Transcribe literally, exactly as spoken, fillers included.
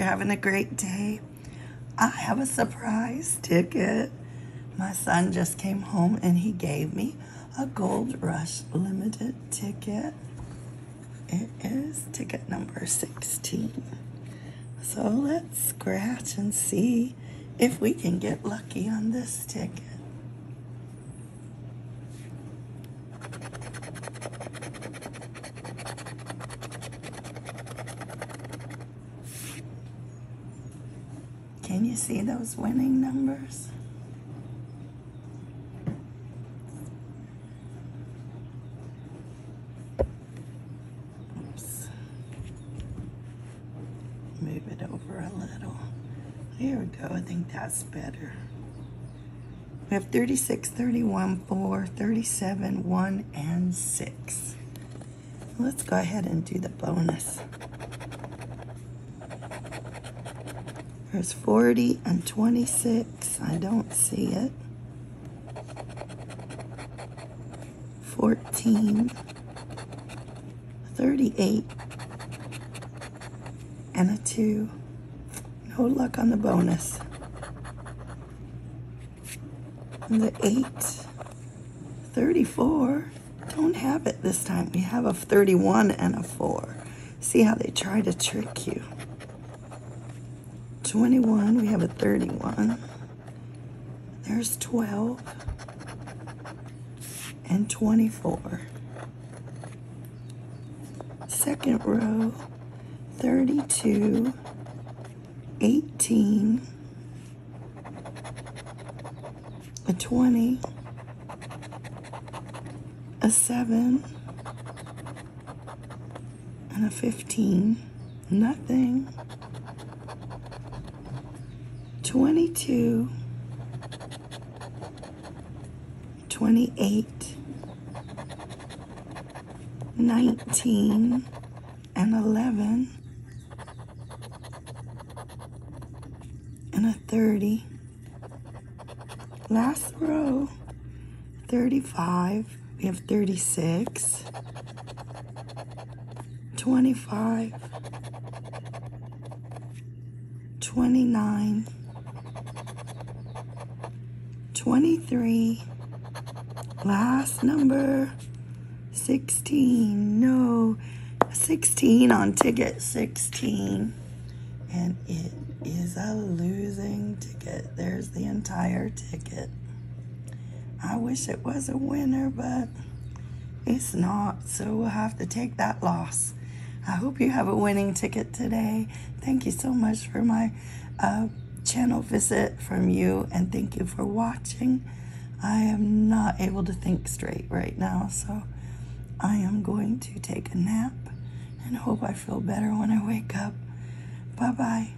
you're having a great day. I have a surprise ticket. My son just came home and he gave me a Gold Rush Limited ticket. It is ticket number sixteen. So let's scratch and see if we can get lucky on this ticket. Can you see those winning numbers? Oops. Move it over a little. There we go, I think that's better. We have thirty-six, thirty-one, four, thirty-seven, one, and six. Let's go ahead and do the bonus. There's forty and twenty-six. I don't see it. fourteen, thirty-eight, and a two. No luck on the bonus. And the eight, thirty-four. Don't have it this time. We have a thirty-one and a four. See how they try to trick you. twenty-one, we have a thirty-one. There's twelve and twenty-four. Second row, thirty-two, eighteen, a twenty, a seven, and a fifteen. Nothing. twenty-two, twenty-eight, nineteen, and eleven, and a thirty. Last row, thirty-five, we have thirty-six, twenty-five, twenty-nine, twenty-three, last number, sixteen, no, sixteen on ticket sixteen, and it is a losing ticket. There's the entire ticket. I wish it was a winner, but it's not, so we'll have to take that loss. I hope you have a winning ticket today. Thank you so much for my uh, channel visit from you, and thank you for watching. I am not able to think straight right now, so I am going to take a nap and hope I feel better when I wake up. Bye bye.